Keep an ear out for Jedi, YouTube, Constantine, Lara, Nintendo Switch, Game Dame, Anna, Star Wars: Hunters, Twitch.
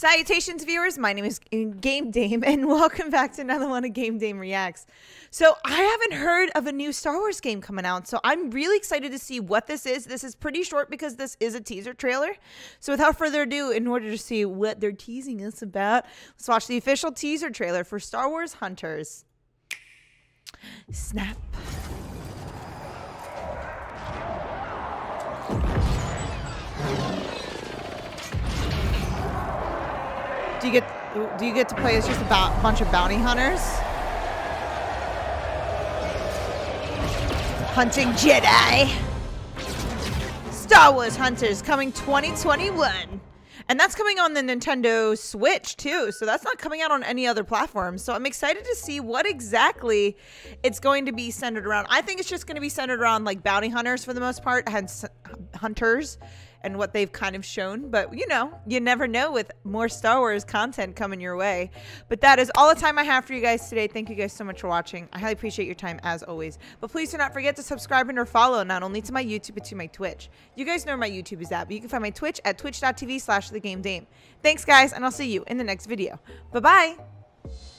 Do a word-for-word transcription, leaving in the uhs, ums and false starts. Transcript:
Salutations, viewers. My name is Game Dame, and welcome back to another one of Game Dame Reacts. So I haven't heard of a new Star Wars game coming out, so I'm really excited to see what this is. This is pretty short because this is a teaser trailer. So without further ado, in order to see what they're teasing us about, let's watch the official teaser trailer for Star Wars Hunters. Snap. Do you get do you get to play as just a bunch of bounty hunters? Hunting Jedi. Star Wars Hunters coming twenty twenty-one. And that's coming on the Nintendo Switch too. So that's not coming out on any other platform. So I'm excited to see what exactly it's going to be centered around. I think it's just going to be centered around like bounty hunters for the most part, and hunters. And what they've kind of shown, but you know, you never know with more Star Wars content coming your way. But that is all the time I have for you guys today. Thank you guys so much for watching. I highly appreciate your time as always, but please do not forget to subscribe and or follow, not only to my YouTube but to my Twitch. You guys know where my YouTube is at, but you can find my Twitch at twitch dot t v slash the game dame. Thanks guys, and I'll see you in the next video. Bye bye.